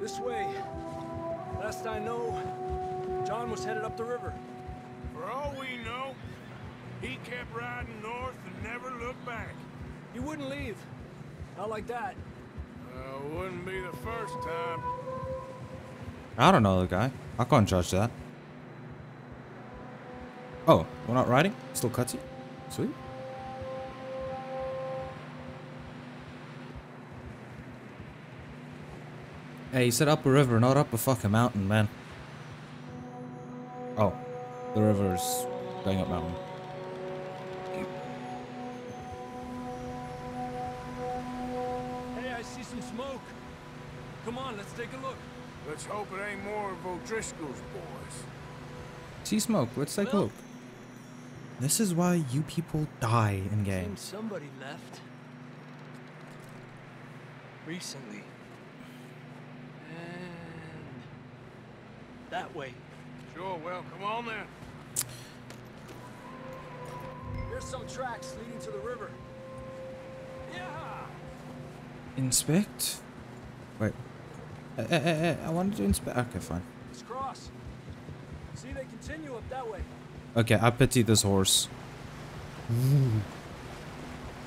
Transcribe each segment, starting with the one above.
This way. Last I know, John was headed up the river. For all we know, he kept riding north and never looked back. He wouldn't leave. Not like that. Wouldn't be the first time. I don't know the guy. I can't judge that. Oh, we're not riding? Still cutsy? Sweet. Hey, you said up a river, not up a fucking mountain, man. Oh, the river's going up mountain. Hey, I see some smoke. Come on, let's take a look. Let's hope it ain't more of O'Driscoll's boys. See smoke, let's take a look. This is why you people die in games. Somebody left recently. That way. Sure, well, come on then. There's some tracks leading to the river. Yeah. Inspect? Wait. I wanted to inspect. Okay, fine. Let's cross. See, they continue up that way. Okay, I pity this horse. Ooh.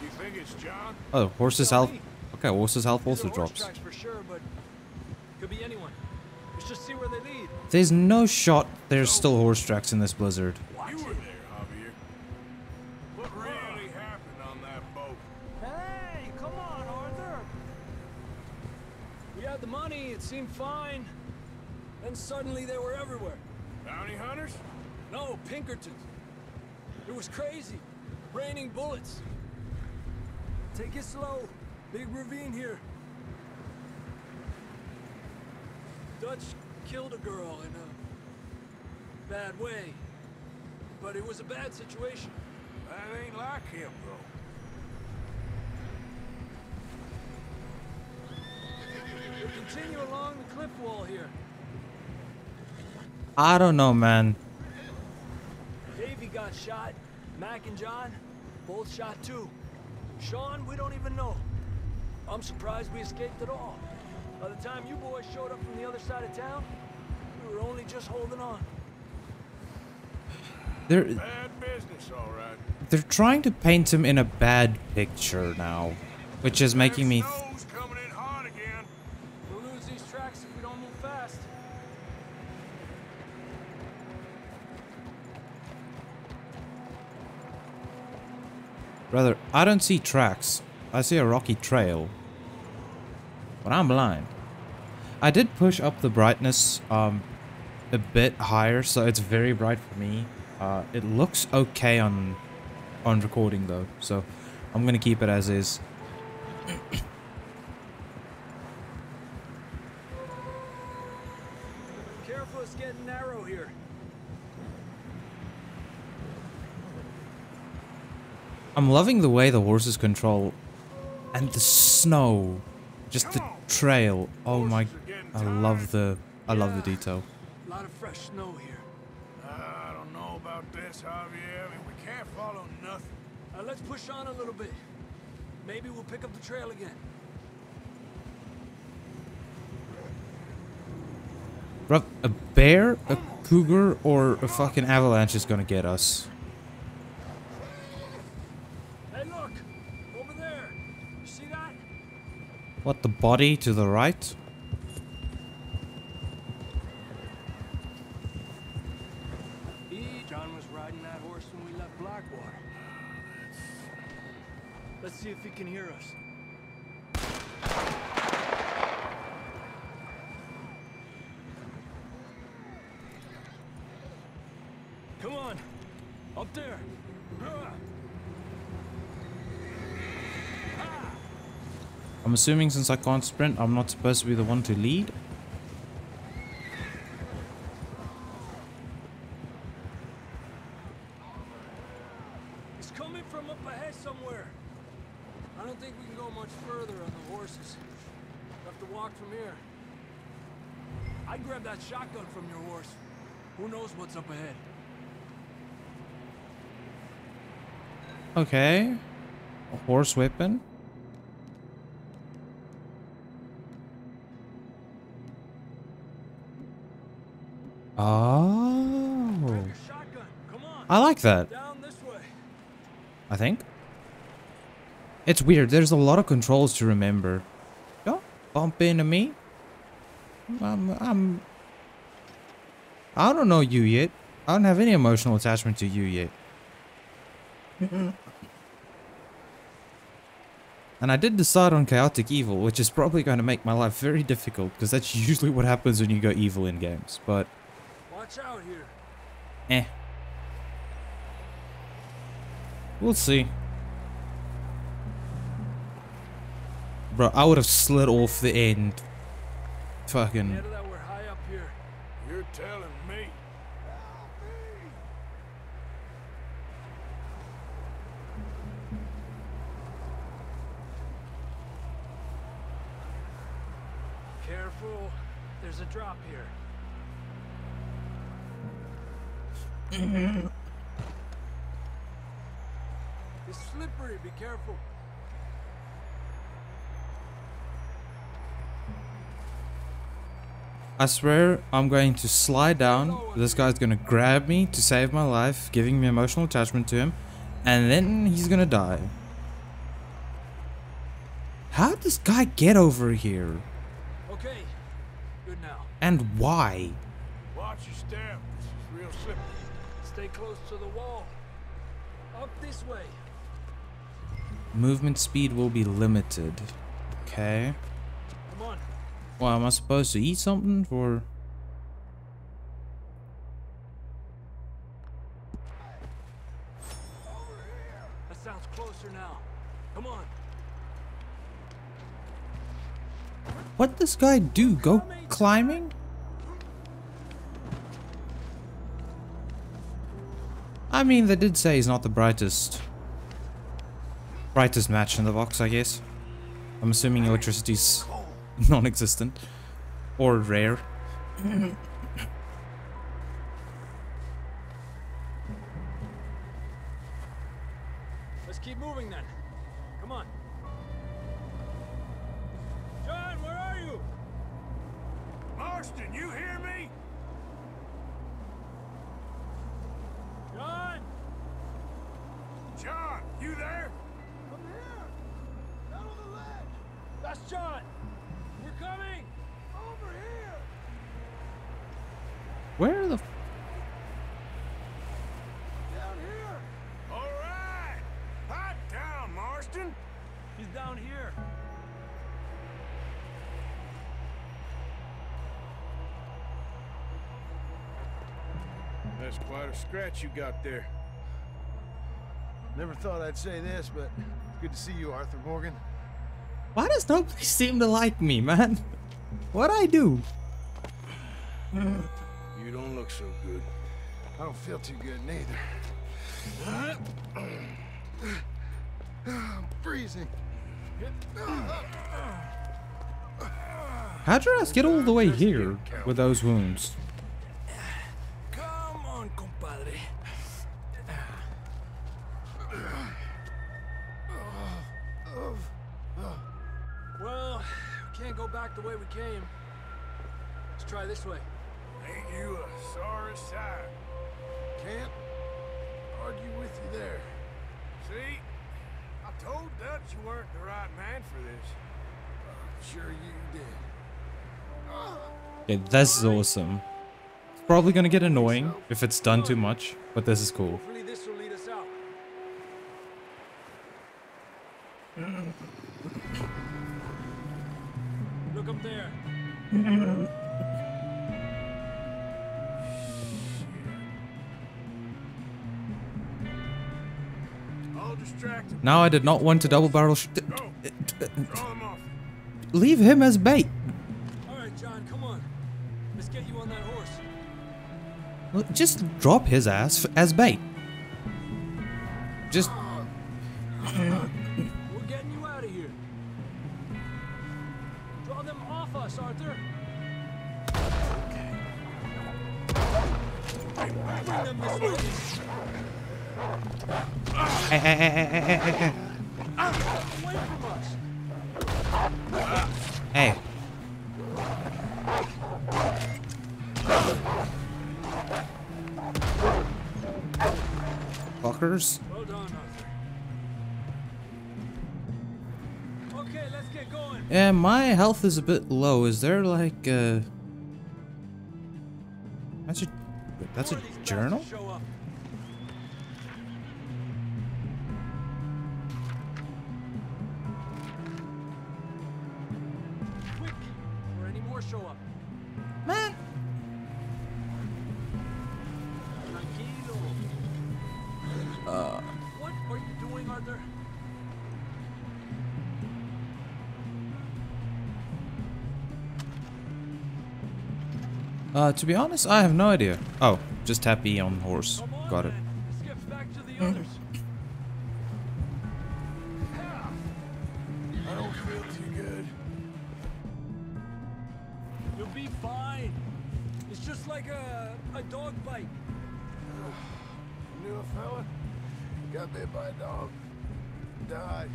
You think it's John? Oh, horse's health. Okay, horse's health also drops. For sure, but could be anyone. Let's just see where they lead. There's no shot there's still horse tracks in this blizzard. You were there, Javier. What really happened on that boat? Hey, come on, Arthur. We had the money, it seemed fine. Then suddenly they were everywhere. Bounty hunters? No, Pinkertons. It was crazy. Raining bullets. Take it slow. Big ravine here. Dutch killed a girl in a bad way, but it was a bad situation. That ain't like him, though. We'll continue along the cliff wall here. I don't know, man. Davey got shot. Mac and John, both shot too. Sean, we don't even know. I'm surprised we escaped at all. By the time you boys showed up from the other side of town, we were only just holding on. They're bad business, all right. They're trying to paint him in a bad picture now, which is making me. Snow's coming in hard again. We'll lose these tracks if we don't move fast. Brother, I don't see tracks. I see a rocky trail. But I'm blind. I did push up the brightness a bit higher, so it's very bright for me. It looks okay on recording though, so I'm gonna keep it as is. Careful, it's getting narrow here. I'm loving the way the horses control and the snow. Just the trail. Oh my! I love the detail. A lot of fresh snow here. I don't know about this, Javier. I mean, we can't follow nothing. Let's push on a little bit. Maybe we'll pick up the trail again. Bro, a bear, a cougar, or a fucking avalanche is gonna get us. What, the body to the right? John was riding that horse when we left Blackwater. Let's see if he can hear us. Come on, up there. I'm assuming since I can't sprint, I'm not supposed to be the one to lead. It's coming from up ahead somewhere. I don't think we can go much further on the horses. We'll have to walk from here. I'd grab that shotgun from your horse. Who knows what's up ahead? Okay. A horse weapon. Oh. I like that. I think. It's weird. There's a lot of controls to remember. Don't bump into me. I don't know you yet. I don't have any emotional attachment to you yet. And I did decide on chaotic evil, which is probably going to make my life very difficult, because that's usually what happens when you go evil in games, but... Watch out here. Eh. We'll see. Bro, I would have slid off the end. Fucking... We're high up here. You're telling me. Careful, there's a drop here. It's slippery, be careful. I swear I'm going to slide down, this guy's gonna grab me to save my life, giving me emotional attachment to him, and then he's gonna die. How did this guy get over here? Okay, good now. And why? Watch your step, this is real slippery. Stay close to the wall. Up this way. Movement speed will be limited. Okay. Come on. Well, am I supposed to eat something for? That sounds closer now. Come on. What does this guy do? Go climbing? I mean, they did say he's not the brightest match in the box, I guess. I'm assuming electricity's non-existent or rare. Let's keep moving then. Come on. John, where are you? Marston, you hear me? John! John, you there? Come here! Down on the ledge! That's John! We're coming! Over here! Where the f- Down here! Alright! Hot down, Marston! He's down here! That's quite a scratch you got there. Never thought I'd say this, but it's good to see you, Arthur Morgan. Why does nobody seem to like me, man? What'd I do? You don't look so good. I don't feel too good neither. I'm freezing. How'd your ass get all the way here with those wounds? The way we came. Let's try this way. Ain't you a sorry sight? Can't argue with you there. See, I told Dutch you weren't the right man for this. I'm sure you did. Yeah, this is awesome. It's probably gonna get annoying if it's done too much, but this is cool. Hopefully this will lead us out. Up there. Now I did not want to double barrel sh Leave him as bait. All right, John, come on. Let's get you on that horse. Well, just drop his ass as bait. Just Arthur. Hey. walkers. Well done, Arthur. Okay, let's get going. Yeah, my health is a bit low. Is there like a... That's a journal? To be honest, I have no idea. Oh, just tap E on horse. Got it. I don't feel too good. You'll be fine. It's just like a dog bite. I knew a fella. Got bit by a dog. Died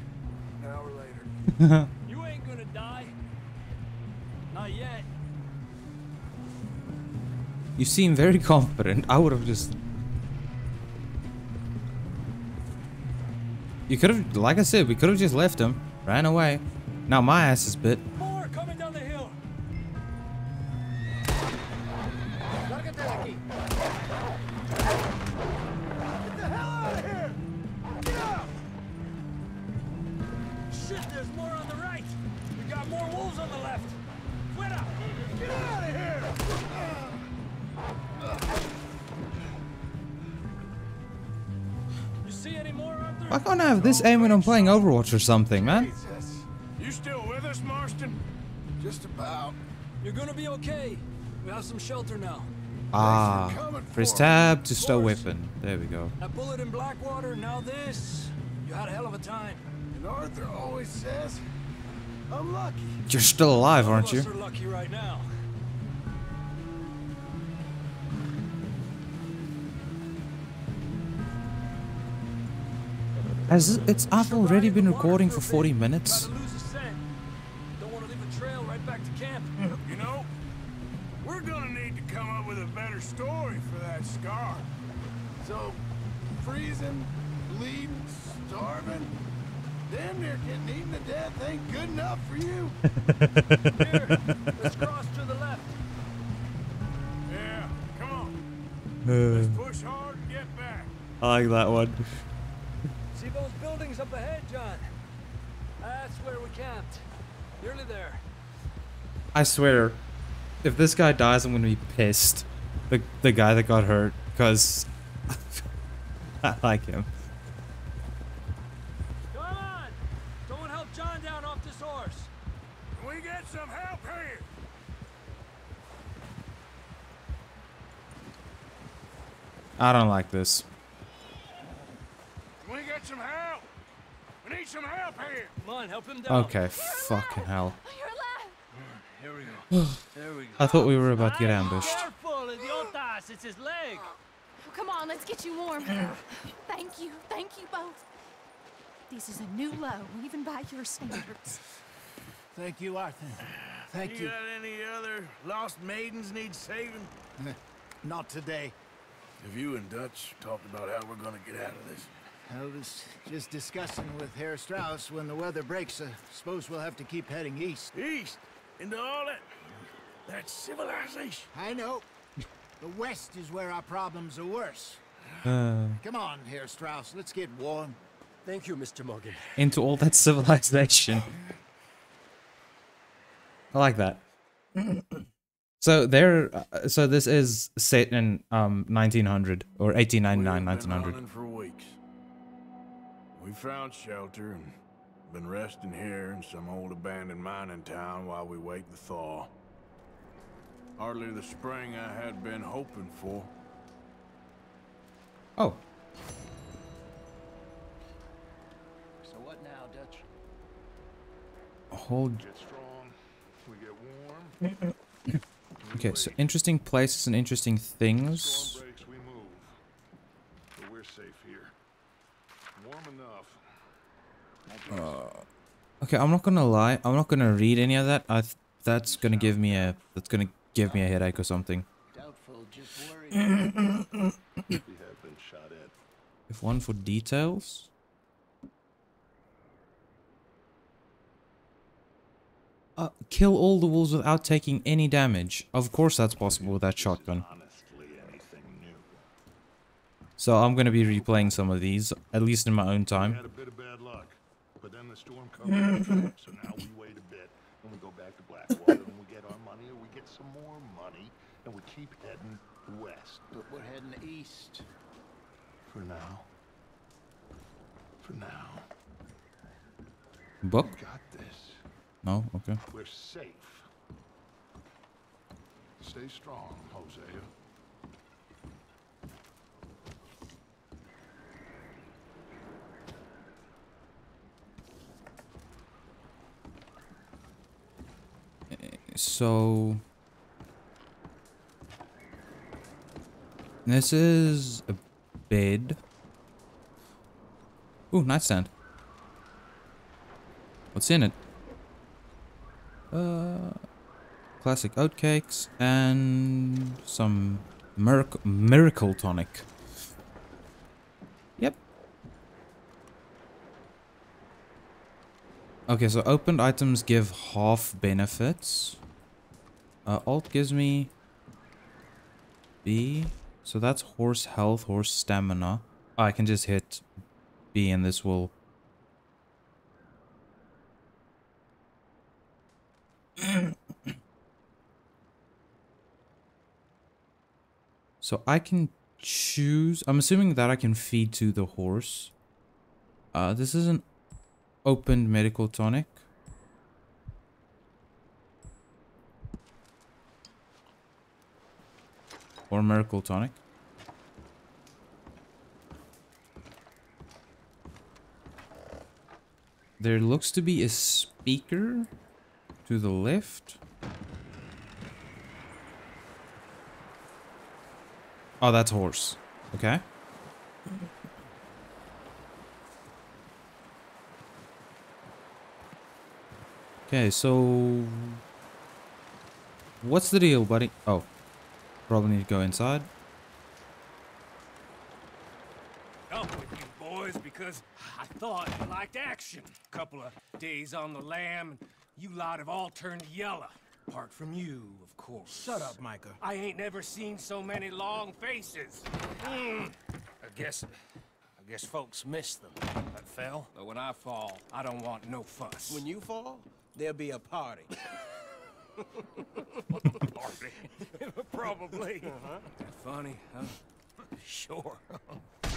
an hour later. You ain't gonna die. Not yet. You seem very confident. I would have just... You could have, like I said, we could have just left him, ran away. Now my ass is bit. More coming down the hill. Gotta get that key. Get the hell out of here! Get out! Shit, there's more on the right. We got more wolves on the left. Quit up! Get out of here! Why can't I have this aim when I'm playing Overwatch or something, man? You still with us, Marston? Just about. You're gonna be okay. We have some shelter now. Ah, press tab to stow weapon. There we go. That bullet in Blackwater, now this. You had a hell of a time. And Arthur always says, I'm lucky. You're still alive, aren't you? All of us are lucky right now. I've already been recording for 40 minutes. Don't want to leave a trail right back to camp. You know, we're gonna need to come up with a better story for that scar. So, freezing, bleeding, starving, damn near getting eaten to death ain't good enough for you. Here, let's cross to the left. Yeah, come on. Let's push hard and get back. I like that one. See those buildings up ahead, John? That's where we camped. Nearly there. I swear, if this guy dies, I'm gonna be pissed. The guy that got hurt, because I like him. Come on! Don't help John down off this horse. Can we get some help here? I don't like this. Some help. We need some help here. Come on, help him down. Okay, fucking hell. Here we go. There we go. I thought we were about to get ambushed. Careful, idiotas. It's his leg. Oh, come on, let's get you warm. Thank you both. This is a new low, even by your standards. Thank you, Arthur. Thank you. You got any other lost maidens need saving? Not today. Have you and Dutch talked about how we're gonna get out of this? I was just discussing with Herr Strauss when the weather breaks. I suppose we'll have to keep heading east. East? Into all that civilization? I know. The west is where our problems are worse. Come on, Herr Strauss. Let's get warm. Thank you, Mr. Morgan. Into all that civilization. I like that. So this is set in 1900 or 1899, 1900. For weeks. We found shelter and been resting here in some old abandoned mining town while we wait the thaw. Hardly the spring I had been hoping for. Oh. So what now, Dutch? Hold. Get strong. We get warm. Okay, so interesting places and interesting things. Okay, I'm not gonna lie. I'm not gonna read any of that. That's gonna give me a headache or something. Doubtful, just worried. We have been shot at. We have one for details. Kill all the wolves without taking any damage. Of course that's possible with that shotgun. So I'm going to be replaying some of these, at least in my own time. For now. Book? No, okay. We're safe. Stay strong, Jose. So this is a bed. Ooh, nightstand. What's in it? Classic oatcakes and some miracle tonic. Yep. Okay, so opened items give half benefits. Alt gives me B. So that's horse health, horse stamina. Oh, I can just hit B and this will... So I can choose... I'm assuming that I can feed to the horse. This is an opened medical tonic. Or miracle tonic. There looks to be a speaker to the left. Oh, that's horse. Okay. Okay, so... What's the deal, buddy? Oh. Probably need to go inside. Up with you boys, because I thought you liked action. Couple of days on the lam, and you lot have all turned yellow. Apart from you, of course. Shut up, Micah. I ain't never seen so many long faces. I guess folks miss them. I fell, but when I fall, I don't want no fuss. When you fall, there'll be a party. Party. Probably. Uh-huh. That funny, huh? Sure. I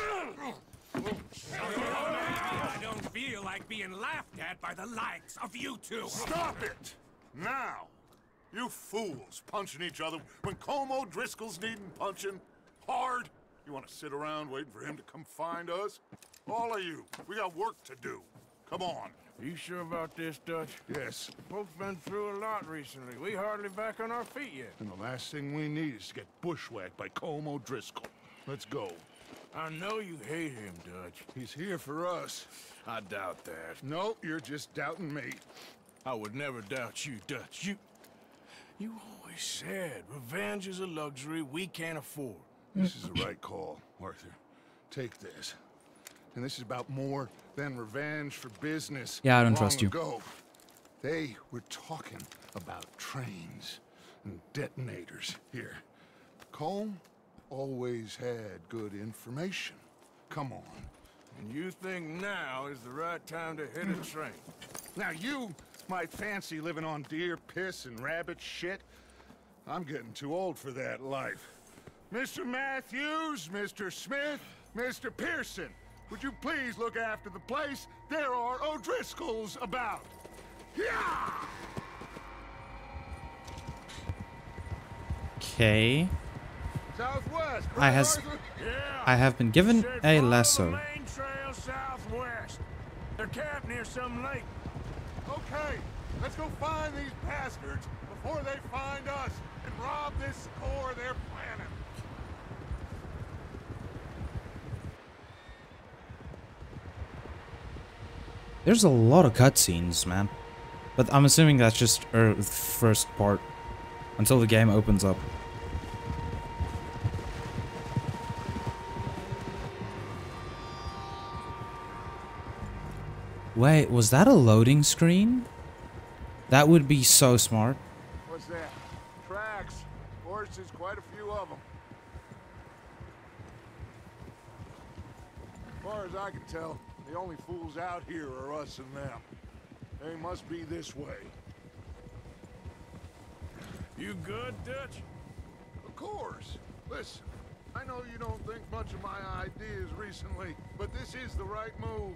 don't feel like being laughed at by the likes of you two. Stop it! Now! You fools punching each other when Colm O'Driscoll's needing punching hard. You want to sit around waiting for him to come find us? All of you, we got work to do. Come on. Are you sure about this, Dutch? Yes. Both been through a lot recently. We hardly back on our feet yet. And the last thing we need is to get bushwhacked by Colm O'Driscoll. Let's go. I know you hate him, Dutch. He's here for us. I doubt that. No, you're just doubting me. I would never doubt you, Dutch. You always said revenge is a luxury we can't afford. This is the right call, Arthur. Take this. And this is about more than revenge for business. Yeah, I don't trust you. Ago, they were talking about trains and detonators here. Colm always had good information. Come on. And you think now is the right time to hit a train? Now you might fancy living on deer piss and rabbit shit. I'm getting too old for that life. Mr. Matthews, Mr. Smith, Mr. Pearson. Would you please look after the place? There are O'Driscolls about. Yeah! Okay. Southwest. I have been given a lasso. Main trail southwest. They're camped near some lake. Okay, let's go find these bastards before they find us and rob this core they're planning. There's a lot of cutscenes, man. But I'm assuming that's just the first part until the game opens up. Wait, was that a loading screen? That would be so smart. What's that? Tracks. Horses, quite a few of them. As far as I can tell, the only fools out here are us and them. They must be this way. You good, Dutch? Of course. Listen, I know you don't think much of my ideas recently, but this is the right move.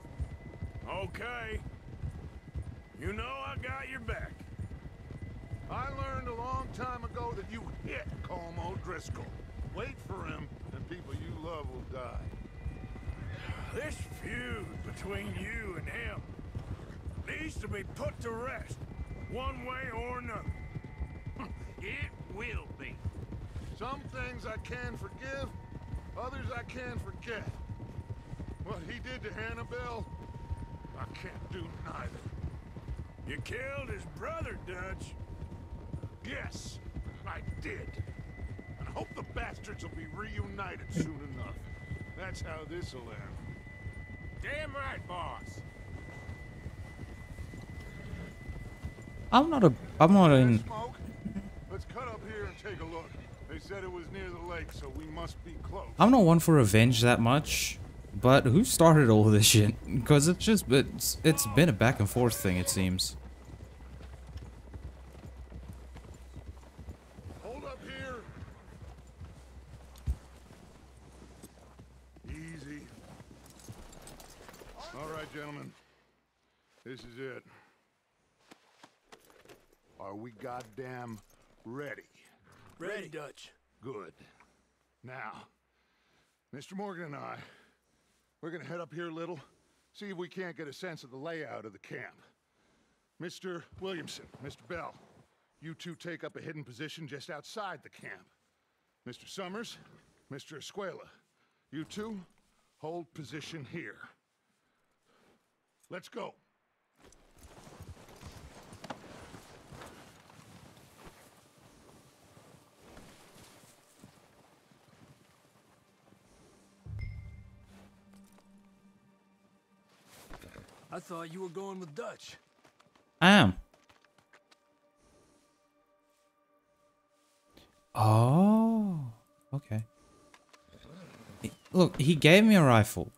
Okay. You know I got your back. I learned a long time ago that you hit Colm O'Driscoll. Wait for him, and people you love will die. This feud between you and him needs to be put to rest, one way or another. It will be. Some things I can forgive, others I can forget. What he did to Hannibal, I can't do neither. You killed his brother, Dutch. Yes, I did. And I hope the bastards will be reunited soon enough. That's how this'll end. Damn right, boss. I'm not in. Let's cut up here and take a look. They said it was near the lake, so we must be close. I'm not one for revenge that much, but who started all this shit? Because it's been a back and forth thing, it seems. Hold up here. Easy. All right, gentlemen. This is it. Are we goddamn ready? Ready, Dutch. Good. Now, Mr. Morgan and I, we're gonna head up here a little, see if we can't get a sense of the layout of the camp. Mr. Williamson, Mr. Bell, you two take up a hidden position just outside the camp. Mr. Summers, Mr. Escuela, you two hold position here. Let's go. I thought you were going with Dutch. I am. Oh, okay. Look, he gave me a rifle.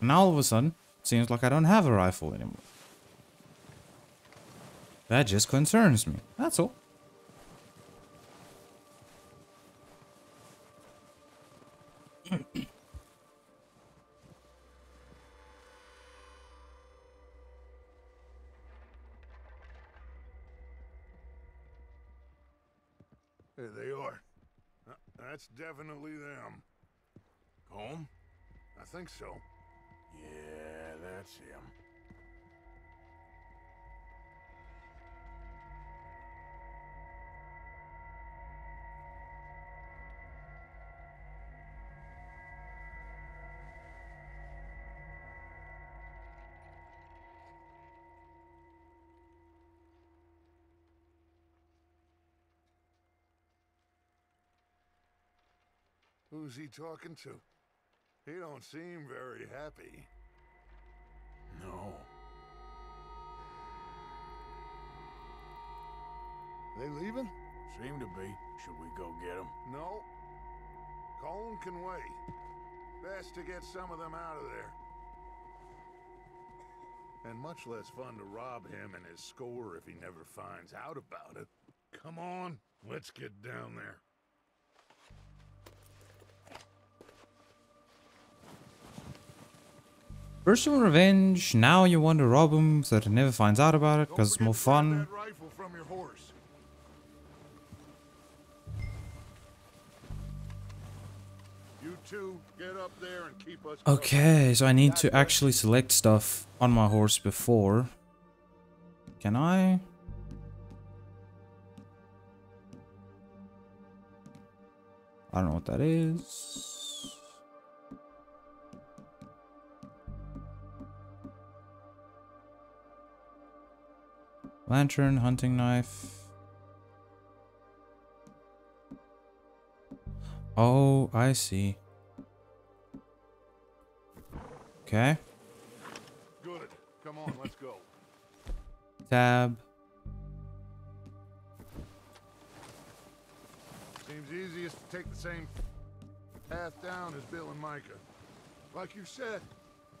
Now all of a sudden, it seems like I don't have a rifle anymore. That just concerns me. That's all. That's definitely them. Home? I think so. Yeah, that's him. Who's he talking to? He don't seem very happy. No. They leaving? Seem to be. Should we go get them? No. Colm can wait. Best to get some of them out of there. And much less fun to rob him and his score if he never finds out about it. Come on, let's get down there. First you want revenge, now you want to rob him so that he never finds out about it, because it's more fun. That rifle from your horse. You two, get up there and keep us okay, so I need to actually select stuff on my horse before. Can I? I don't know what that is. Lantern, hunting knife. Oh, I see. Okay. Good. on, let's go. Tab. Seems easiest to take the same path down as Bill and Micah. Like you said,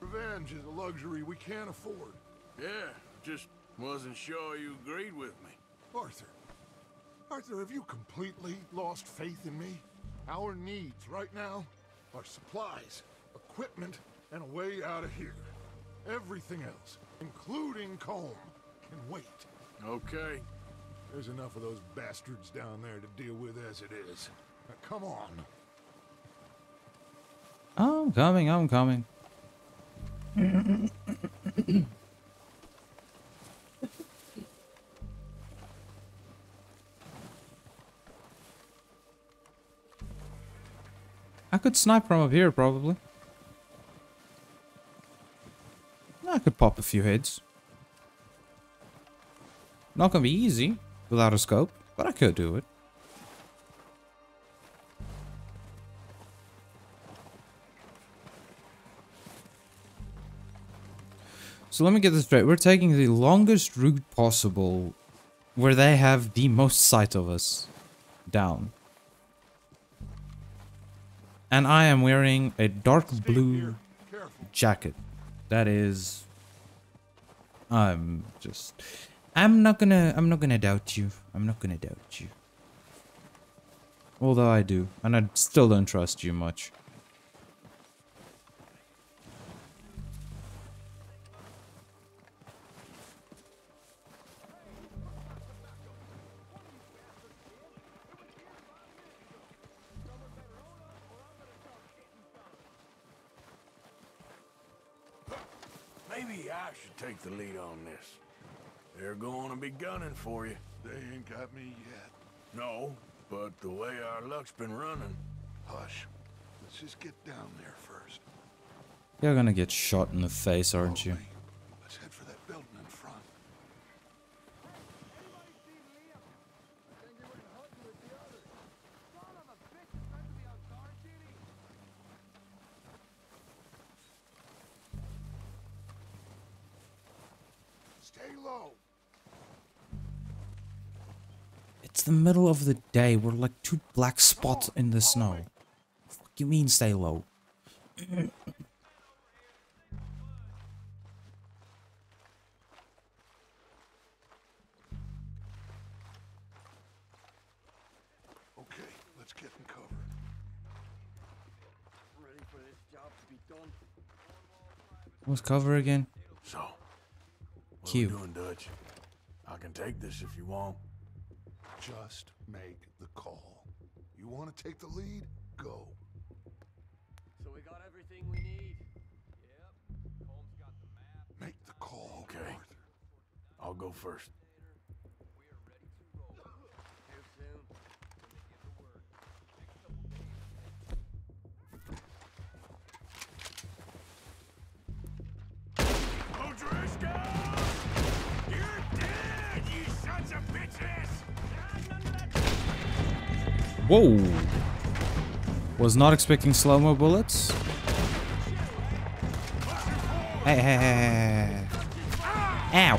revenge is a luxury we can't afford. Yeah, just wasn't sure you agreed with me. Arthur. Arthur, have you completely lost faith in me? Our needs right now are supplies, equipment, and a way out of here. Everything else, including Colm, can wait. Okay. There's enough of those bastards down there to deal with as it is. Now, come on. I'm coming, I'm coming. I could snipe from up here, probably. I could pop a few heads. Not gonna be easy without a scope, but I could do it. So let me get this straight. We're taking the longest route possible where they have the most sight of us down. And I am wearing a dark blue jacket. That is, I'm not gonna doubt you. I'm not gonna doubt you. Although I do, and I still don't trust you much. Take the lead on this. They're going to be gunning for you. They ain't got me yet. No, but the way our luck's been running. Hush. Let's just get down there first. You're gonna get shot in the face, aren't you? Let's head for that building in front. It's the middle of the day. We're like two black spots in the snow. Fuck you mean stay low? Okay, let's get in cover. Ready for this job to be done. What's cover again? So, what are you doing, Dutch? I can take this if you want. Just make the call. You want to take the lead? Go. So we got everything we need. Yep. Colm's got the map. Make the call, okay. Arthur. I'll go first. We are ready to roll. Here soon. When they get the word. Next couple days. O'Driscoll! You're dead, you sons of bitches! Whoa! Was not expecting slow-mo bullets. Hey, hey, hey, hey. Ow!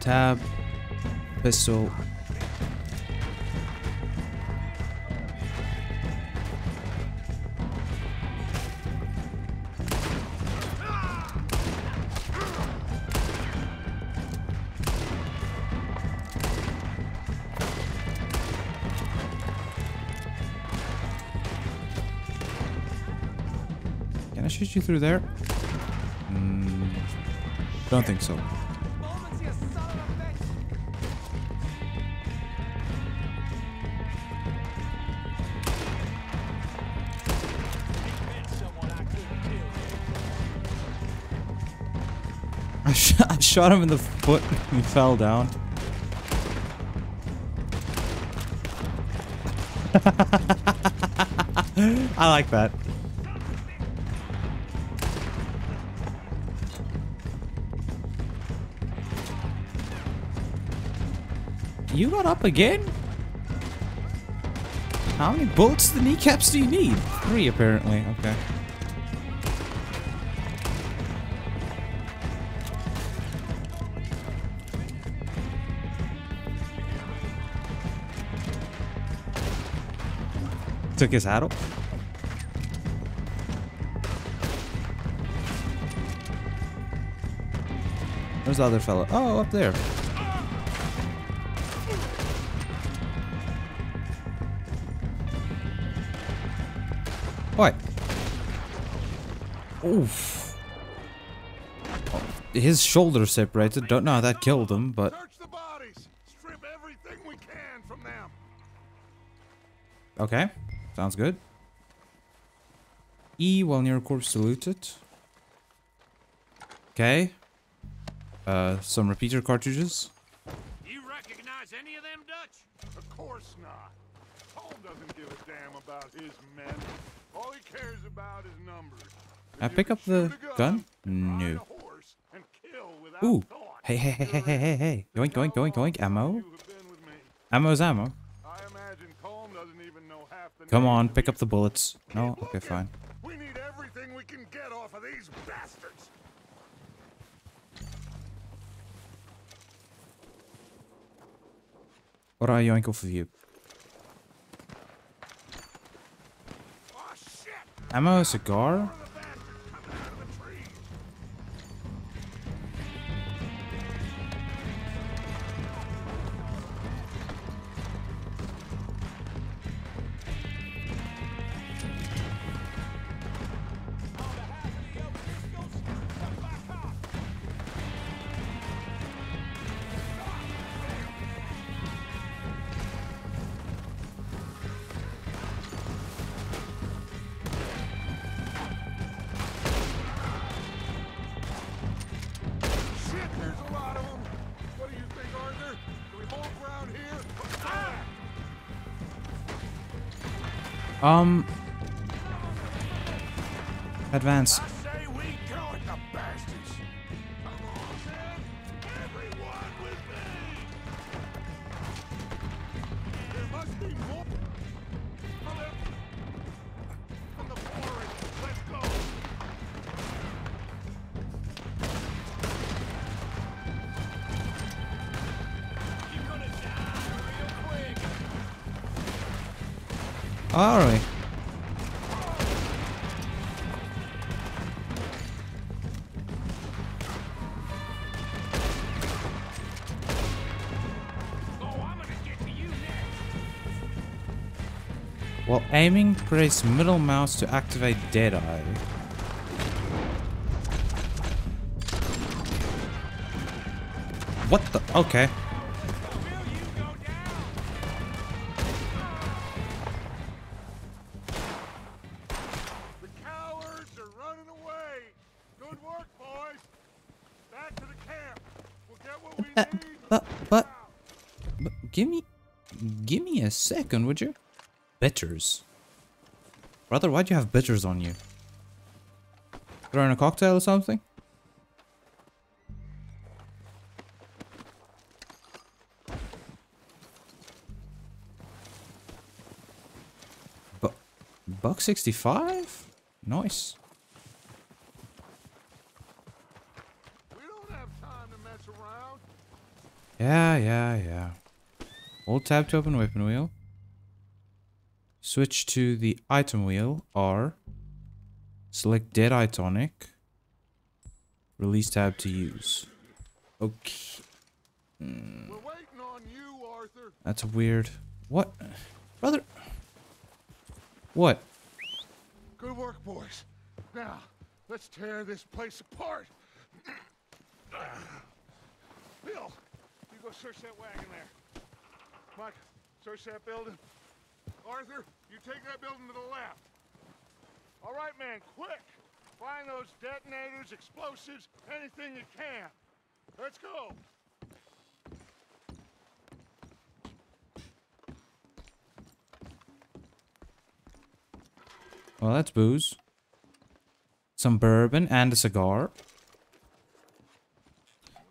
Tab, pistol. Can I shoot you through there? Don't think so. I shot him in the foot and he fell down. I like that. You got up again? How many bolts to the kneecaps do you need? 3 apparently, okay. Took his hat off. Where's the other fella? Oh, up there. What? Oof. Oh, his shoulder separated. Don't know how that killed him, but. Search the bodies. Strip everything we can from them. Okay. Sounds good. E while near a corpse saluted. Okay. Some repeater cartridges. You recognize any of them, Dutch? Of course not. Paul doesn't give a damn about his men. All he cares about is numbers. Can I pick up the gun? No. Ooh. Hey, hey, hey, hey, hey, hey, hey. Yoink, yoink, yoink, yoink. Ammo. Ammo's ammo. Come on, pick up the bullets. No? Okay, fine. We need everything we can get off of these bastards. Or I yank off of you. Oh, shit. Ammo, a cigar? Advance. Alright. While aiming, press middle mouse to activate Deadeye. What the? Okay. Give me a second, would you? Bitters. Brother, why do you have bitters on you? Throwing a cocktail or something? But $1.65? Nice. We don't have time to mess around. Yeah. Hold tab to open weapon wheel. Switch to the item wheel, R. Select Deadeye Tonic. Release tab to use. Okay. We're waiting on you, Arthur. That's weird. What? Brother. What? Good work, boys. Now, let's tear this place apart. Bill, you go search that wagon there. Mike, search that building. Arthur, you take that building to the left. All right, man, quick. Find those detonators, explosives, anything you can. Let's go. Well, that's booze. Some bourbon and a cigar.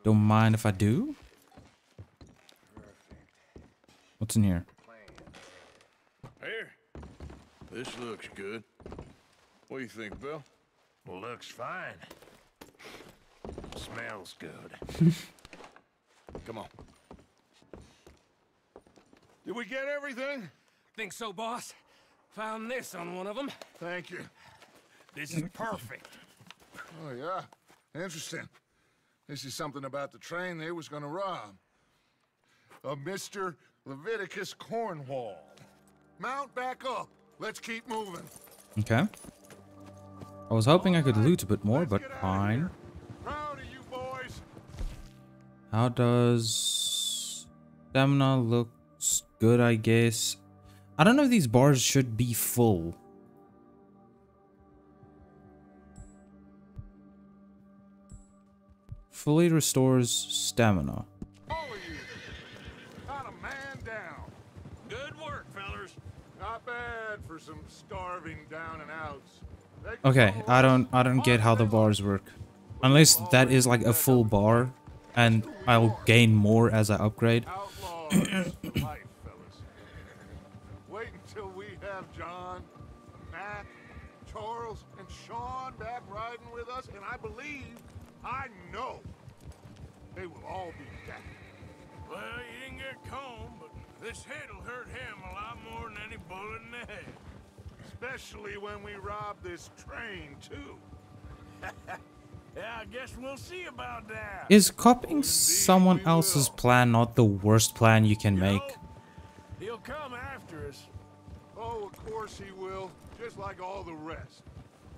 Don't mind if I do. What's in here? Here. This looks good. What do you think, Bill? Looks fine. Smells good. Come on. Did we get everything? Think so, boss. Found this on one of them. Thank you. This is perfect. Oh, yeah. Interesting. This is something about the train they was gonna rob. Of Mr. Leviticus Cornwall. Mount back up. Let's keep moving. Okay. I was hoping I could loot a bit more, but fine. Proud of you boys. How does stamina looks good, I guess. I don't know if these bars should be full. Fully restores stamina. Got a man down. Good work, fellas. Not bad for some starving down and outs. Okay, I don't get how the bars work. Unless that is like a full bar and I'll gain more as I upgrade. Wait until we have John, Matt, Charles, and Sean back riding with us, and I believe, I know, they will all be dead. Well, you didn't get Colm, but this hit'll hurt him a lot more than any bullet in the head. Especially when we rob this train, too. Yeah, I guess we'll see about that. Is copying someone else's plan not the worst plan you can make? He'll come after us. Oh, of course he will, just like all the rest.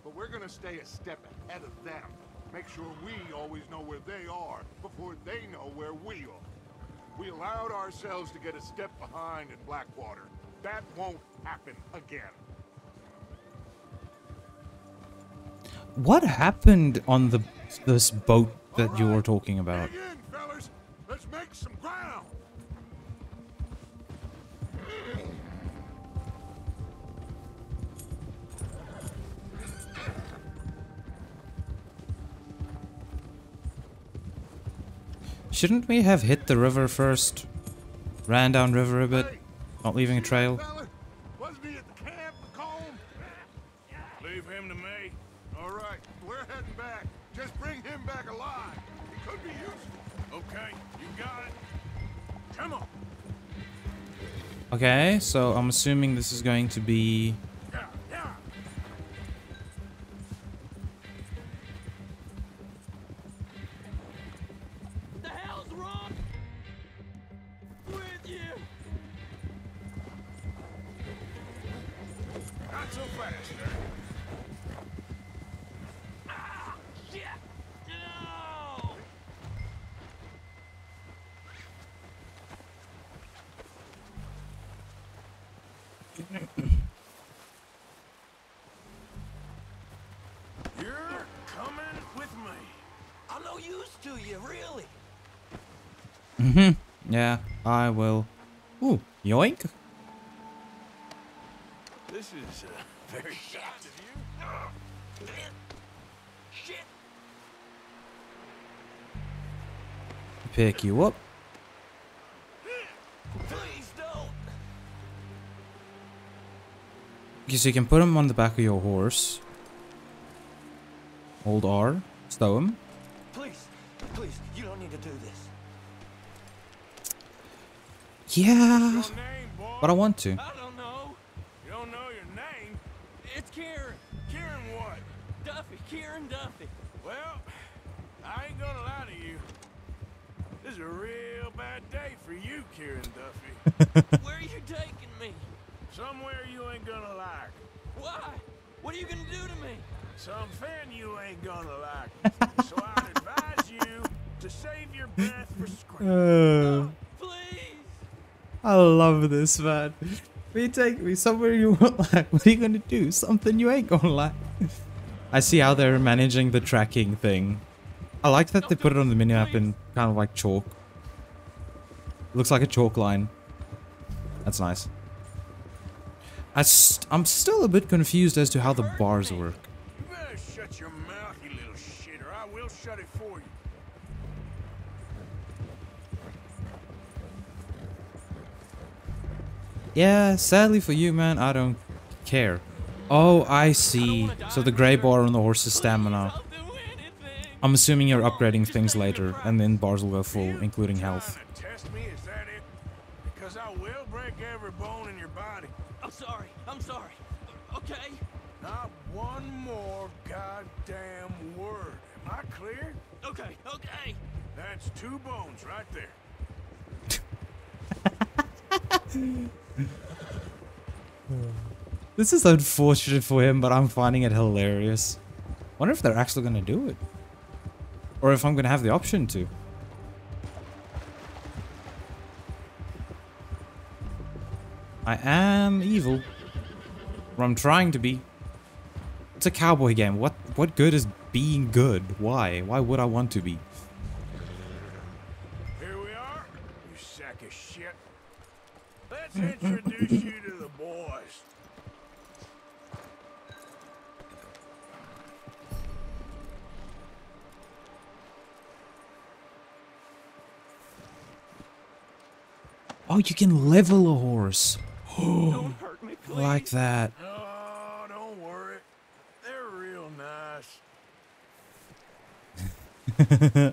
But we're gonna stay a step ahead of them. Make sure we always know where they are before they know where we are. We allowed ourselves to get a step behind in Blackwater. That won't happen again. What happened on this boat that you were talking about? Hang in, fellas. Let's make some ground. Shouldn't we have hit the river first? Ran down river a bit, not leaving a trail. Okay, so I'm assuming this is going to be... The hell's wrong with you? Not so fast, man. Ah, shit. No. You're coming with me. I'm no use to you, really. Yeah, I will. Ooh, yoink. This is very kind of you. Shit. Pick you up. So you can put him on the back of your horse. Hold R, stow him. Please, please, you don't need to do this. Yeah, but I want to. I don't know. You don't know your name. It's Kieran. Kieran what? Duffy. Kieran Duffy. Well, I ain't gonna lie to you. This is a real bad day for you, Kieran Duffy. Where are you taking me? Somewhere you ain't gonna like. Why? What are you gonna do to me? Something you ain't gonna like. So I advise you to save your breath for screaming. Oh, please. I love this, man. You take me somewhere you won't like. What are you gonna do? Something you ain't gonna like. I see how they're managing the tracking thing. I like that they put it on the minimap in kind of like chalk. Looks like a chalk line. That's nice. I'm still a bit confused as to how the bars work. You better shut your mouth, you little shit, or I will shut it for you. Yeah, sadly for you, man, I don't care. Oh, I see. So the grey bar on the horse's stamina. I'm assuming you're upgrading things later, and then bars will go full, including health. I'm sorry. Okay. Not one more goddamn word. Am I clear? Okay. Okay. That's two bones right there. This is unfortunate for him, but I'm finding it hilarious. Wonder if they're actually going to do it, or if I'm going to have the option to. I am evil. Or I'm trying to be. It's a cowboy game. What good is being good? Why? Why would I want to be? Here we are, you sack of shit. Let's introduce you to the boys. Oh, you can level a horse. Don't hurt me, please. Like that. Oh, don't worry. They're real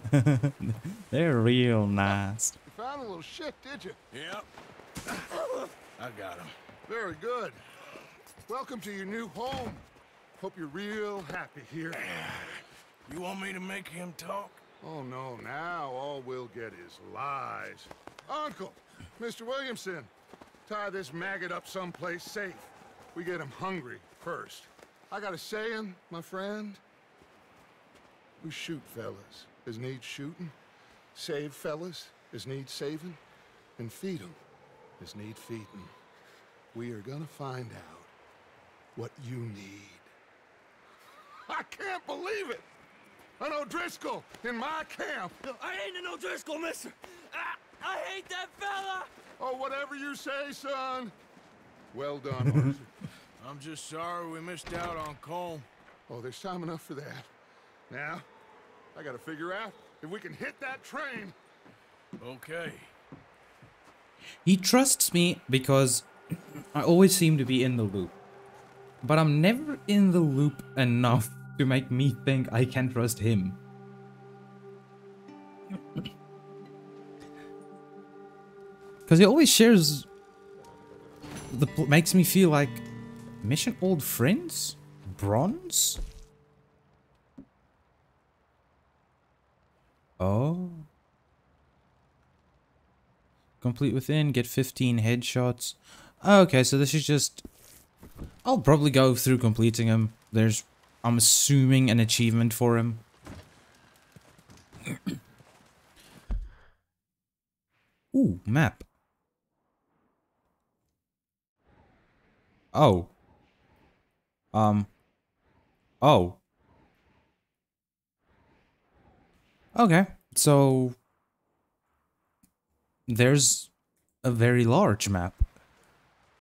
nice. They're real nice. You found a little shit, did you? Yep. I got him. Very good. Welcome to your new home. Hope you're real happy here. You want me to make him talk? Oh, no. Now all we'll get is lies. Uncle, Mr. Williamson. Tie this maggot up someplace safe. We get him hungry first. I got a saying, my friend. We shoot fellas as needs shooting, save fellas as needs saving, and feed them as need feeding. We are gonna find out what you need. I can't believe it! An O'Driscoll in my camp! No, I ain't an O'Driscoll, mister! I hate that fella! Oh, whatever you say, son. Well done, Arthur. I'm just sorry we missed out on Colm. Oh, there's time enough for that. Now, I gotta figure out if we can hit that train. Okay. He trusts me because I always seem to be in the loop. But I'm never in the loop enough to make me think I can trust him. Because he always shares, makes me feel like, mission old friends? Bronze? Oh. Complete within, get 15 headshots. Okay, so this is just, I'll probably go through completing him. There's, I'm assuming, an achievement for him. Ooh, map. Oh. Oh. Okay, so there's a very large map.